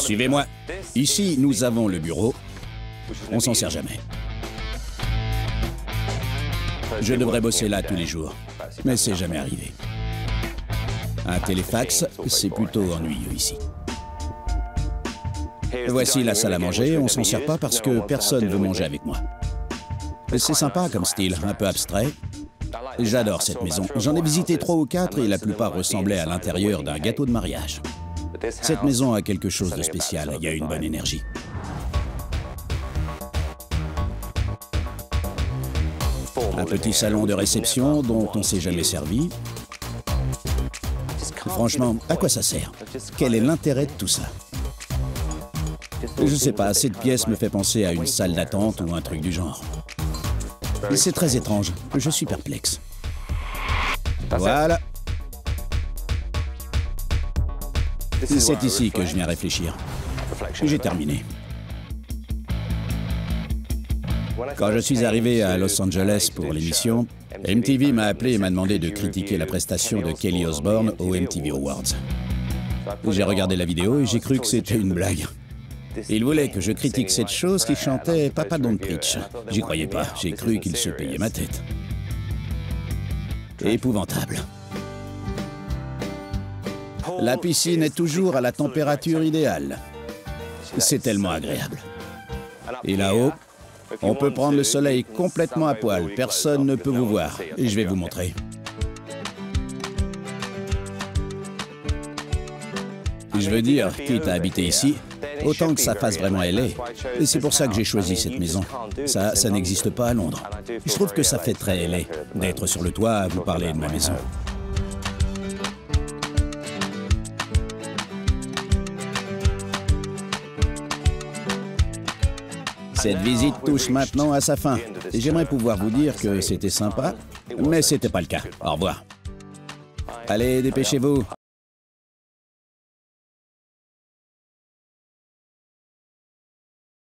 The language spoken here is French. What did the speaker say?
Suivez-moi. Ici, nous avons le bureau. On s'en sert jamais. Je devrais bosser là tous les jours, mais c'est jamais arrivé. Un téléfax, c'est plutôt ennuyeux ici. Voici la salle à manger, on s'en sert pas parce que personne veut manger avec moi. C'est sympa comme style, un peu abstrait. J'adore cette maison. J'en ai visité 3 ou 4 et la plupart ressemblaient à l'intérieur d'un gâteau de mariage. Cette maison a quelque chose de spécial, il y a une bonne énergie. Un petit salon de réception dont on ne s'est jamais servi. Franchement, à quoi ça sert? Quel est l'intérêt de tout ça? Je sais pas, cette pièce me fait penser à une salle d'attente ou un truc du genre. C'est très étrange, je suis perplexe. Voilà. C'est ici que je viens réfléchir. J'ai terminé. Quand je suis arrivé à Los Angeles pour l'émission, MTV m'a appelé et m'a demandé de critiquer la prestation de Kelly Osbourne aux MTV Awards. J'ai regardé la vidéo et j'ai cru que c'était une blague. Il voulait que je critique cette chose qui chantait Papa Don't Preach. J'y croyais pas, j'ai cru qu'il se payait ma tête. Épouvantable. La piscine est toujours à la température idéale. C'est tellement agréable. Et là-haut, on peut prendre le soleil complètement à poil, personne ne peut vous voir. Et je vais vous montrer. Je veux dire, quitte à habiter ici, autant que ça fasse vraiment LA. Et c'est pour ça que j'ai choisi cette maison. Ça n'existe pas à Londres. Je trouve que ça fait très LA d'être sur le toit à vous parler de ma maison. Cette visite touche maintenant à sa fin. J'aimerais pouvoir vous dire que c'était sympa, mais c'était pas le cas. Au revoir. Allez, dépêchez-vous.